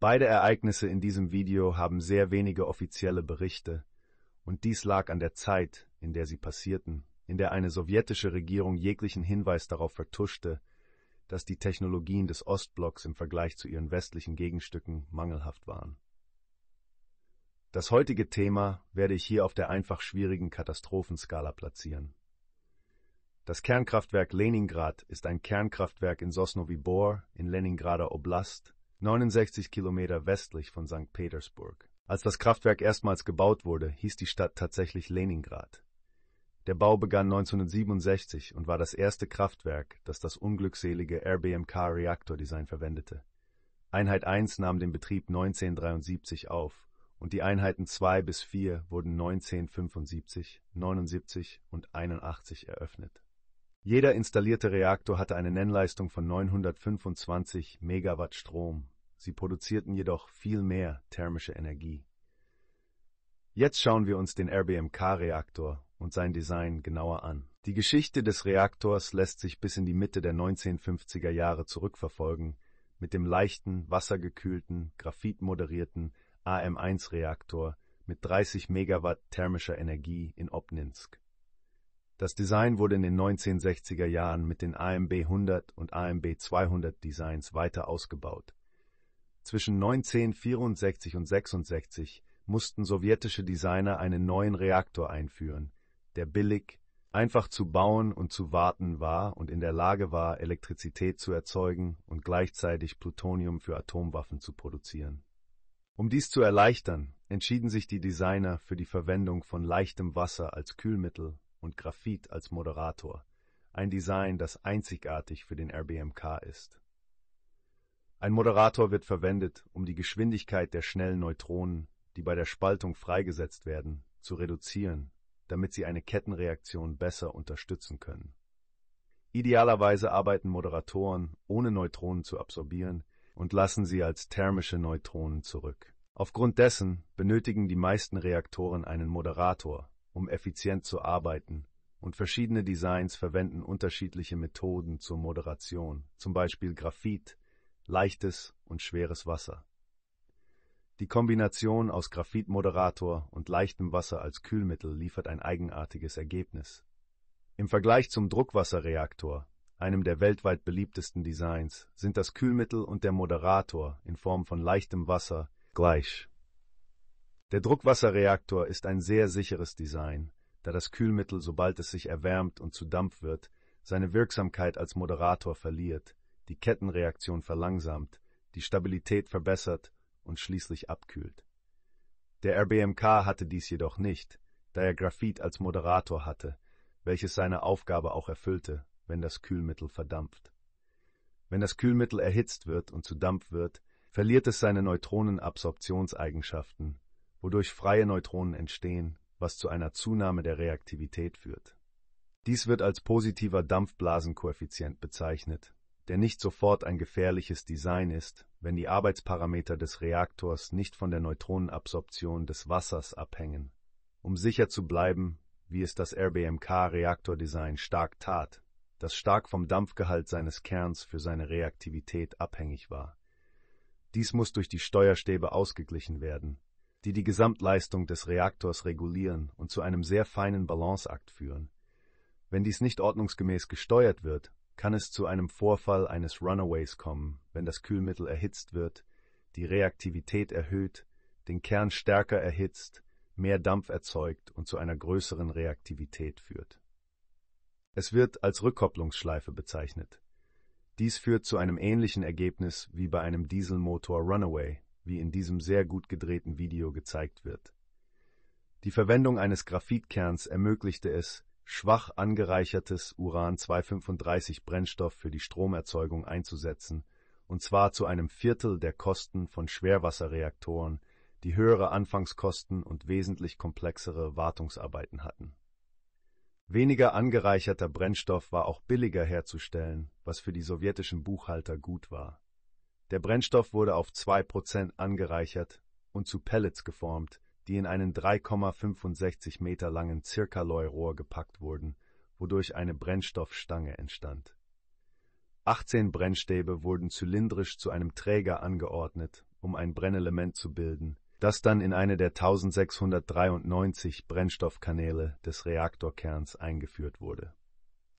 Beide Ereignisse in diesem Video haben sehr wenige offizielle Berichte, und dies lag an der Zeit, in der sie passierten, in der eine sowjetische Regierung jeglichen Hinweis darauf vertuschte, dass die Technologien des Ostblocks im Vergleich zu ihren westlichen Gegenstücken mangelhaft waren. Das heutige Thema werde ich hier auf der einfach schwierigen Katastrophenskala platzieren. Das Kernkraftwerk Leningrad ist ein Kernkraftwerk in Sosnovy Bor in Leningrader Oblast, 69 Kilometer westlich von Sankt Petersburg. Als das Kraftwerk erstmals gebaut wurde, hieß die Stadt tatsächlich Leningrad. Der Bau begann 1967 und war das erste Kraftwerk, das das unglückselige RBMK-Reaktordesign verwendete. Einheit 1 nahm den Betrieb 1973 auf und die Einheiten 2 bis 4 wurden 1975, 79 und 81 eröffnet. Jeder installierte Reaktor hatte eine Nennleistung von 925 Megawatt Strom. Sie produzierten jedoch viel mehr thermische Energie. Jetzt schauen wir uns den RBMK-Reaktor und sein Design genauer an. Die Geschichte des Reaktors lässt sich bis in die Mitte der 1950er Jahre zurückverfolgen, mit dem leichten, wassergekühlten, graphitmoderierten AM1-Reaktor mit 30 Megawatt thermischer Energie in Obninsk. Das Design wurde in den 1960er Jahren mit den AMB-100 und AMB-200 Designs weiter ausgebaut. Zwischen 1964 und 1966 mussten sowjetische Designer einen neuen Reaktor einführen, der billig, einfach zu bauen und zu warten war und in der Lage war, Elektrizität zu erzeugen und gleichzeitig Plutonium für Atomwaffen zu produzieren. Um dies zu erleichtern, entschieden sich die Designer für die Verwendung von leichtem Wasser als Kühlmittel und Graphit als Moderator, ein Design, das einzigartig für den RBMK ist. Ein Moderator wird verwendet, um die Geschwindigkeit der schnellen Neutronen, die bei der Spaltung freigesetzt werden, zu reduzieren, damit sie eine Kettenreaktion besser unterstützen können. Idealerweise arbeiten Moderatoren, ohne Neutronen zu absorbieren, und lassen sie als thermische Neutronen zurück. Aufgrund dessen benötigen die meisten Reaktoren einen Moderator, um effizient zu arbeiten, und verschiedene Designs verwenden unterschiedliche Methoden zur Moderation, zum Beispiel Graphit, leichtes und schweres Wasser. Die Kombination aus Graphitmoderator und leichtem Wasser als Kühlmittel liefert ein eigenartiges Ergebnis. Im Vergleich zum Druckwasserreaktor, einem der weltweit beliebtesten Designs, sind das Kühlmittel und der Moderator in Form von leichtem Wasser gleich. Der Druckwasserreaktor ist ein sehr sicheres Design, da das Kühlmittel, sobald es sich erwärmt und zu Dampf wird, seine Wirksamkeit als Moderator verliert, die Kettenreaktion verlangsamt, die Stabilität verbessert und schließlich abkühlt. Der RBMK hatte dies jedoch nicht, da er Graphit als Moderator hatte, welches seine Aufgabe auch erfüllte, wenn das Kühlmittel verdampft. Wenn das Kühlmittel erhitzt wird und zu Dampf wird, verliert es seine Neutronenabsorptionseigenschaften, wodurch freie Neutronen entstehen, was zu einer Zunahme der Reaktivität führt. Dies wird als positiver Dampfblasenkoeffizient bezeichnet, der nicht sofort ein gefährliches Design ist, wenn die Arbeitsparameter des Reaktors nicht von der Neutronenabsorption des Wassers abhängen, um sicher zu bleiben, wie es das RBMK-Reaktordesign stark tat, das stark vom Dampfgehalt seines Kerns für seine Reaktivität abhängig war. Dies muss durch die Steuerstäbe ausgeglichen werden, die die Gesamtleistung des Reaktors regulieren und zu einem sehr feinen Balanceakt führen. Wenn dies nicht ordnungsgemäß gesteuert wird, kann es zu einem Vorfall eines Runaways kommen, wenn das Kühlmittel erhitzt wird, die Reaktivität erhöht, den Kern stärker erhitzt, mehr Dampf erzeugt und zu einer größeren Reaktivität führt. Es wird als Rückkopplungsschleife bezeichnet. Dies führt zu einem ähnlichen Ergebnis wie bei einem Dieselmotor Runaway, wie in diesem sehr gut gedrehten Video gezeigt wird. Die Verwendung eines Graphitkerns ermöglichte es, schwach angereichertes Uran-235 Brennstoff für die Stromerzeugung einzusetzen, und zwar zu einem Viertel der Kosten von Schwerwasserreaktoren, die höhere Anfangskosten und wesentlich komplexere Wartungsarbeiten hatten. Weniger angereicherter Brennstoff war auch billiger herzustellen, was für die sowjetischen Buchhalter gut war. Der Brennstoff wurde auf 2% angereichert und zu Pellets geformt, die in einen 3,65 Meter langen Zircaloy-Rohr gepackt wurden, wodurch eine Brennstoffstange entstand. 18 Brennstäbe wurden zylindrisch zu einem Träger angeordnet um ein Brennelement zu bilden, das dann in eine der 1693 Brennstoffkanäle des Reaktorkerns eingeführt wurde.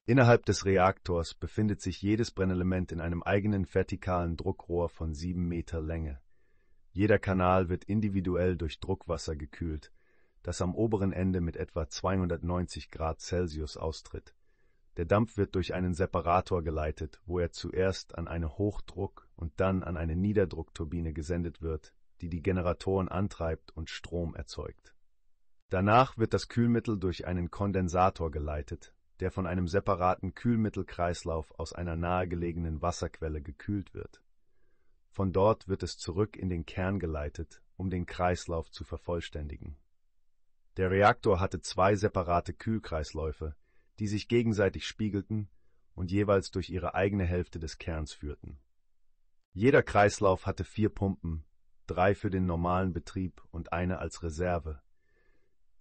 Innerhalb des Reaktors befindet sich jedes Brennelement in einem eigenen vertikalen Druckrohr von 7 Meter Länge. Jeder Kanal wird individuell durch Druckwasser gekühlt, das am oberen Ende mit etwa 290 Grad Celsius austritt. Der Dampf wird durch einen Separator geleitet, wo er zuerst an eine Hochdruck- und dann an eine Niederdruckturbine gesendet wird, die die Generatoren antreibt und Strom erzeugt. Danach wird das Kühlmittel durch einen Kondensator geleitet, der von einem separaten Kühlmittelkreislauf aus einer nahegelegenen Wasserquelle gekühlt wird. Von dort wird es zurück in den Kern geleitet, um den Kreislauf zu vervollständigen. Der Reaktor hatte 2 separate Kühlkreisläufe, die sich gegenseitig spiegelten und jeweils durch ihre eigene Hälfte des Kerns führten. Jeder Kreislauf hatte 4 Pumpen, 3 für den normalen Betrieb und eine als Reserve.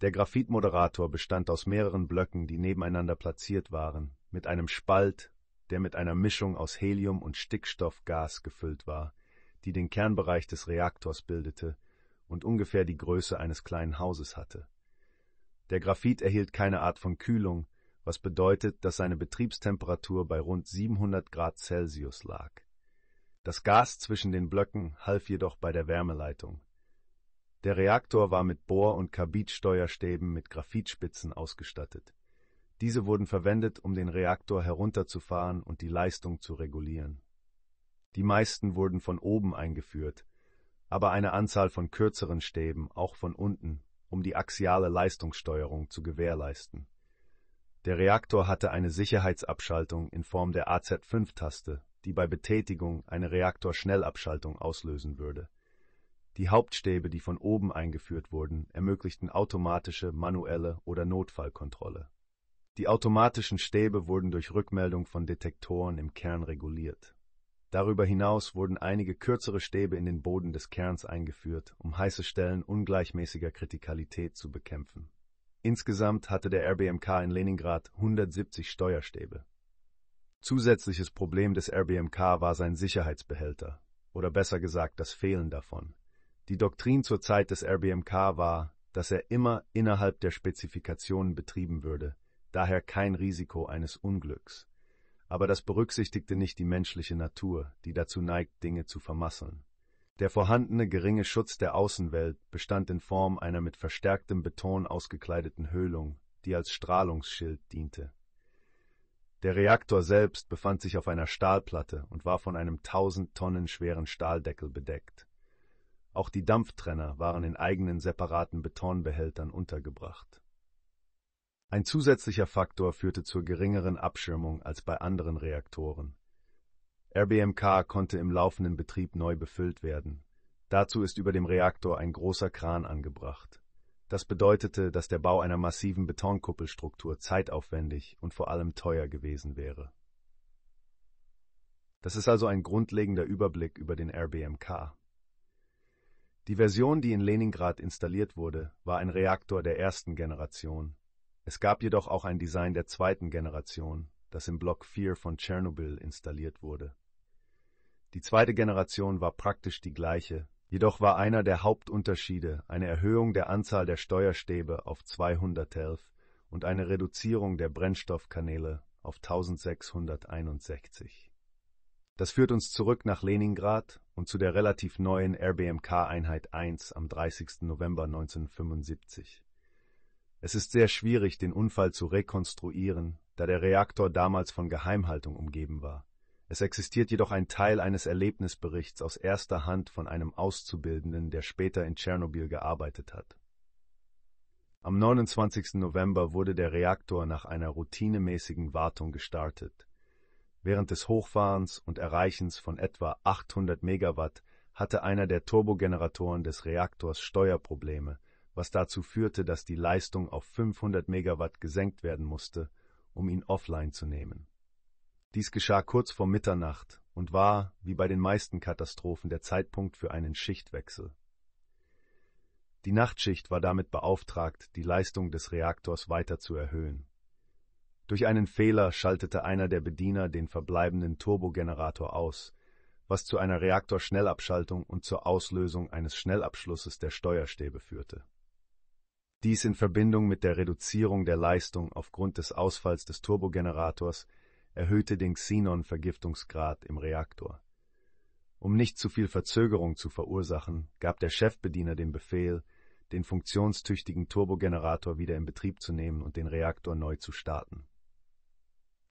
Der Graphitmoderator bestand aus mehreren Blöcken, die nebeneinander platziert waren, mit einem Spalt, der mit einer Mischung aus Helium und Stickstoffgas gefüllt war, die den Kernbereich des Reaktors bildete und ungefähr die Größe eines kleinen Hauses hatte. Der Graphit erhielt keine Art von Kühlung, was bedeutet, dass seine Betriebstemperatur bei rund 700 Grad Celsius lag. Das Gas zwischen den Blöcken half jedoch bei der Wärmeleitung. Der Reaktor war mit Bohr- und Karbidsteuerstäben mit Graphitspitzen ausgestattet. Diese wurden verwendet, um den Reaktor herunterzufahren und die Leistung zu regulieren. Die meisten wurden von oben eingeführt, aber eine Anzahl von kürzeren Stäben auch von unten, um die axiale Leistungssteuerung zu gewährleisten. Der Reaktor hatte eine Sicherheitsabschaltung in Form der AZ-5-Taste, die bei Betätigung eine Reaktorschnellabschaltung auslösen würde. Die Hauptstäbe, die von oben eingeführt wurden, ermöglichten automatische, manuelle oder Notfallkontrolle. Die automatischen Stäbe wurden durch Rückmeldung von Detektoren im Kern reguliert. Darüber hinaus wurden einige kürzere Stäbe in den Boden des Kerns eingeführt, um heiße Stellen ungleichmäßiger Kritikalität zu bekämpfen. Insgesamt hatte der RBMK in Leningrad 170 Steuerstäbe. Zusätzliches Problem des RBMK war sein Sicherheitsbehälter, oder besser gesagt das Fehlen davon. Die Doktrin zur Zeit des RBMK war, dass er immer innerhalb der Spezifikationen betrieben würde, daher kein Risiko eines Unglücks. Aber das berücksichtigte nicht die menschliche Natur, die dazu neigt, Dinge zu vermasseln. Der vorhandene geringe Schutz der Außenwelt bestand in Form einer mit verstärktem Beton ausgekleideten Höhlung, die als Strahlungsschild diente. Der Reaktor selbst befand sich auf einer Stahlplatte und war von einem 1000 Tonnen schweren Stahldeckel bedeckt. Auch die Dampftrenner waren in eigenen separaten Betonbehältern untergebracht. Ein zusätzlicher Faktor führte zur geringeren Abschirmung als bei anderen Reaktoren. RBMK konnte im laufenden Betrieb neu befüllt werden. Dazu ist über dem Reaktor ein großer Kran angebracht. Das bedeutete, dass der Bau einer massiven Betonkuppelstruktur zeitaufwendig und vor allem teuer gewesen wäre. Das ist also ein grundlegender Überblick über den RBMK. Die Version, die in Leningrad installiert wurde, war ein Reaktor der ersten Generation. Es gab jedoch auch ein Design der zweiten Generation, das im Block 4 von Tschernobyl installiert wurde. Die zweite Generation war praktisch die gleiche, jedoch war einer der Hauptunterschiede eine Erhöhung der Anzahl der Steuerstäbe auf 211 und eine Reduzierung der Brennstoffkanäle auf 1661. Das führt uns zurück nach Leningrad und zu der relativ neuen RBMK-Einheit 1 am 30. November 1975. Es ist sehr schwierig, den Unfall zu rekonstruieren, da der Reaktor damals von Geheimhaltung umgeben war. Es existiert jedoch ein Teil eines Erlebnisberichts aus erster Hand von einem Auszubildenden, der später in Tschernobyl gearbeitet hat. Am 29. November wurde der Reaktor nach einer routinemäßigen Wartung gestartet. Während des Hochfahrens und Erreichens von etwa 800 Megawatt hatte einer der Turbogeneratoren des Reaktors Steuerprobleme, was dazu führte, dass die Leistung auf 500 Megawatt gesenkt werden musste, um ihn offline zu nehmen. Dies geschah kurz vor Mitternacht und war, wie bei den meisten Katastrophen, der Zeitpunkt für einen Schichtwechsel. Die Nachtschicht war damit beauftragt, die Leistung des Reaktors weiter zu erhöhen. Durch einen Fehler schaltete einer der Bediener den verbleibenden Turbogenerator aus, was zu einer Reaktorschnellabschaltung und zur Auslösung eines Schnellabschlusses der Steuerstäbe führte. Dies in Verbindung mit der Reduzierung der Leistung aufgrund des Ausfalls des Turbogenerators erhöhte den Xenon-Vergiftungsgrad im Reaktor. Um nicht zu viel Verzögerung zu verursachen, gab der Chefbediener den Befehl, den funktionstüchtigen Turbogenerator wieder in Betrieb zu nehmen und den Reaktor neu zu starten.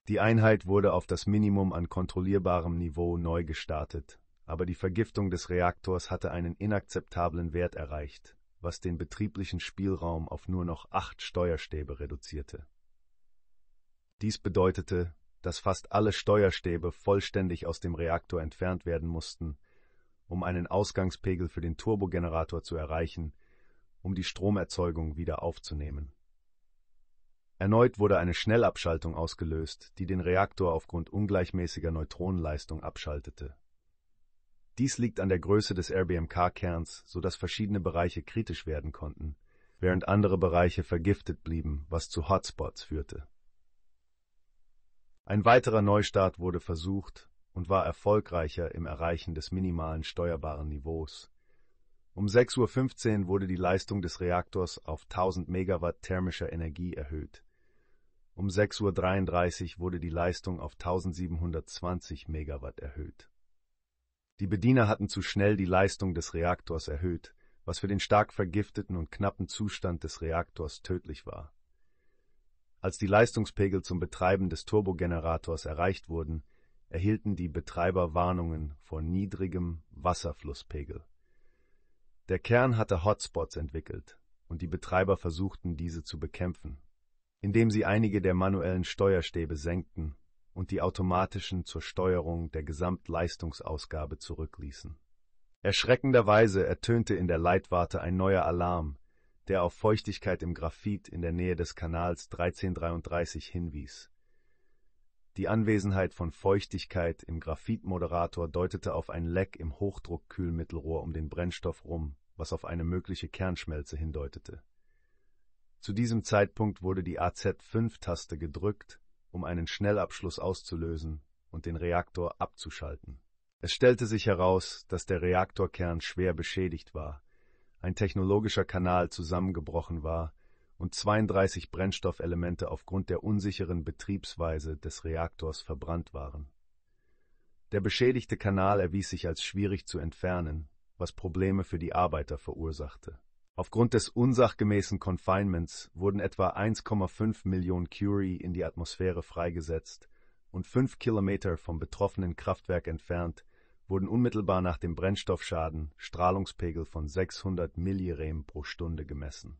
Die Einheit wurde auf das Minimum an kontrollierbarem Niveau neu gestartet, aber die Vergiftung des Reaktors hatte einen inakzeptablen Wert erreicht, was den betrieblichen Spielraum auf nur noch 8 Steuerstäbe reduzierte. Dies bedeutete, dass fast alle Steuerstäbe vollständig aus dem Reaktor entfernt werden mussten, um einen Ausgangspegel für den Turbogenerator zu erreichen, um die Stromerzeugung wieder aufzunehmen. Erneut wurde eine Schnellabschaltung ausgelöst, die den Reaktor aufgrund ungleichmäßiger Neutronenleistung abschaltete. Dies liegt an der Größe des RBMK-Kerns, sodass verschiedene Bereiche kritisch werden konnten, während andere Bereiche vergiftet blieben, was zu Hotspots führte. Ein weiterer Neustart wurde versucht und war erfolgreicher im Erreichen des minimalen steuerbaren Niveaus. Um 6:15 Uhr wurde die Leistung des Reaktors auf 1000 Megawatt thermischer Energie erhöht. Um 6:33 Uhr wurde die Leistung auf 1720 Megawatt erhöht. Die Bediener hatten zu schnell die Leistung des Reaktors erhöht, was für den stark vergifteten und knappen Zustand des Reaktors tödlich war. Als die Leistungspegel zum Betreiben des Turbogenerators erreicht wurden, erhielten die Betreiber Warnungen vor niedrigem Wasserflusspegel. Der Kern hatte Hotspots entwickelt, und die Betreiber versuchten, diese zu bekämpfen, indem sie einige der manuellen Steuerstäbe senkten und die automatischen zur Steuerung der Gesamtleistungsausgabe zurückließen. Erschreckenderweise ertönte in der Leitwarte ein neuer Alarm, der auf Feuchtigkeit im Graphit in der Nähe des Kanals 1333 hinwies. Die Anwesenheit von Feuchtigkeit im Graphitmoderator deutete auf ein Leck im Hochdruckkühlmittelrohr um den Brennstoff rum, was auf eine mögliche Kernschmelze hindeutete. Zu diesem Zeitpunkt wurde die AZ-5-Taste gedrückt, um einen Schnellabschluss auszulösen und den Reaktor abzuschalten. Es stellte sich heraus, dass der Reaktorkern schwer beschädigt war, ein technologischer Kanal zusammengebrochen war und 32 Brennstoffelemente aufgrund der unsicheren Betriebsweise des Reaktors verbrannt waren. Der beschädigte Kanal erwies sich als schwierig zu entfernen, was Probleme für die Arbeiter verursachte. Aufgrund des unsachgemäßen Confinements wurden etwa 1,5 Millionen Curie in die Atmosphäre freigesetzt und 5 Kilometer vom betroffenen Kraftwerk entfernt wurden unmittelbar nach dem Brennstoffschaden Strahlungspegel von 600 Millirem pro Stunde gemessen.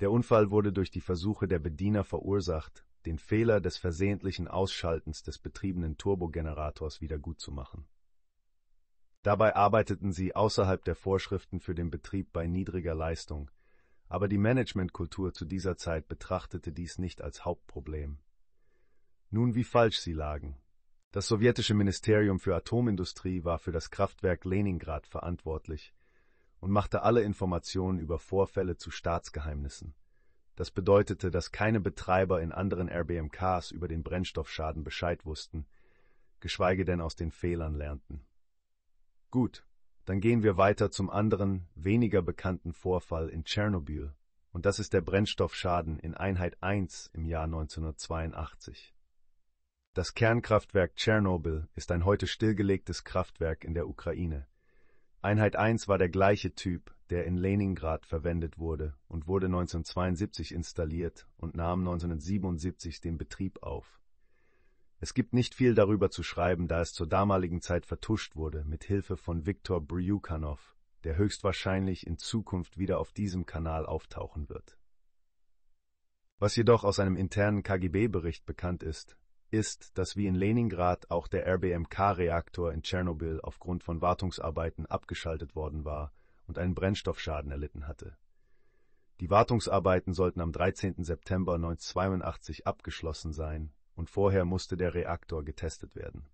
Der Unfall wurde durch die Versuche der Bediener verursacht, den Fehler des versehentlichen Ausschaltens des betriebenen Turbogenerators wiedergutzumachen. Dabei arbeiteten sie außerhalb der Vorschriften für den Betrieb bei niedriger Leistung, aber die Managementkultur zu dieser Zeit betrachtete dies nicht als Hauptproblem. Nun, wie falsch sie lagen. Das sowjetische Ministerium für Atomindustrie war für das Kraftwerk Leningrad verantwortlich und machte alle Informationen über Vorfälle zu Staatsgeheimnissen. Das bedeutete, dass keine Betreiber in anderen RBMKs über den Brennstoffschaden Bescheid wussten, geschweige denn aus den Fehlern lernten. Gut, dann gehen wir weiter zum anderen, weniger bekannten Vorfall in Tschernobyl, und das ist der Brennstoffschaden in Einheit 1 im Jahr 1982. Das Kernkraftwerk Tschernobyl ist ein heute stillgelegtes Kraftwerk in der Ukraine. Einheit 1 war der gleiche Typ, der in Leningrad verwendet wurde und wurde 1972 installiert und nahm 1977 den Betrieb auf. Es gibt nicht viel darüber zu schreiben, da es zur damaligen Zeit vertuscht wurde, mit Hilfe von Viktor Bryukhanov, der höchstwahrscheinlich in Zukunft wieder auf diesem Kanal auftauchen wird. Was jedoch aus einem internen KGB-Bericht bekannt ist, dass wie in Leningrad auch der RBMK-Reaktor in Tschernobyl aufgrund von Wartungsarbeiten abgeschaltet worden war und einen Brennstoffschaden erlitten hatte. Die Wartungsarbeiten sollten am 13. September 1982 abgeschlossen sein, und vorher musste der Reaktor getestet werden.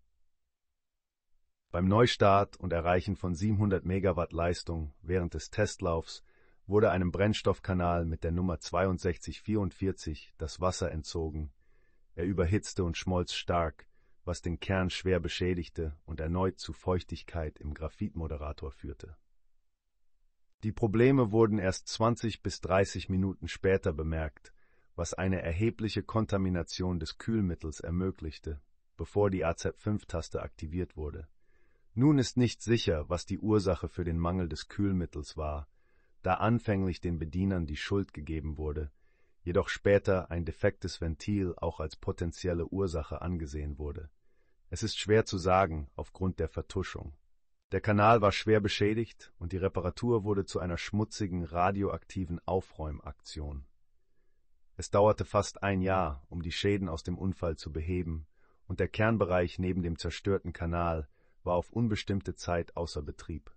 Beim Neustart und Erreichen von 700 Megawatt Leistung während des Testlaufs wurde einem Brennstoffkanal mit der Nummer 6244 das Wasser entzogen. Er überhitzte und schmolz stark, was den Kern schwer beschädigte und erneut zu Feuchtigkeit im Graphitmoderator führte. Die Probleme wurden erst 20 bis 30 Minuten später bemerkt, was eine erhebliche Kontamination des Kühlmittels ermöglichte, bevor die AZ-5-Taste aktiviert wurde. Nun ist nicht sicher, was die Ursache für den Mangel des Kühlmittels war, da anfänglich den Bedienern die Schuld gegeben wurde, jedoch später ein defektes Ventil auch als potenzielle Ursache angesehen wurde. Es ist schwer zu sagen, aufgrund der Vertuschung. Der Kanal war schwer beschädigt und die Reparatur wurde zu einer schmutzigen, radioaktiven Aufräumaktion. Es dauerte fast ein Jahr, um die Schäden aus dem Unfall zu beheben, und der Kernbereich neben dem zerstörten Kanal war auf unbestimmte Zeit außer Betrieb.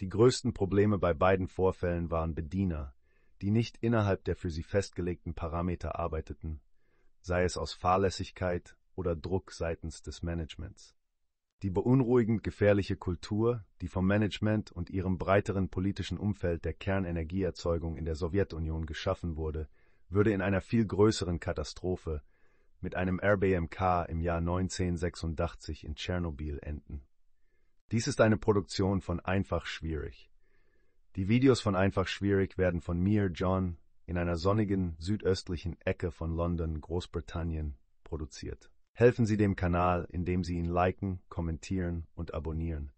Die größten Probleme bei beiden Vorfällen waren Bediener, die nicht innerhalb der für sie festgelegten Parameter arbeiteten, sei es aus Fahrlässigkeit oder Druck seitens des Managements. Die beunruhigend gefährliche Kultur, die vom Management und ihrem breiteren politischen Umfeld der Kernenergieerzeugung in der Sowjetunion geschaffen wurde, würde in einer viel größeren Katastrophe mit einem RBMK im Jahr 1986 in Tschernobyl enden. Dies ist eine Produktion von Einfach Schwierig. Die Videos von Einfach Schwierig werden von mir, John, in einer sonnigen, südöstlichen Ecke von London, Großbritannien, produziert. Helfen Sie dem Kanal, indem Sie ihn liken, kommentieren und abonnieren.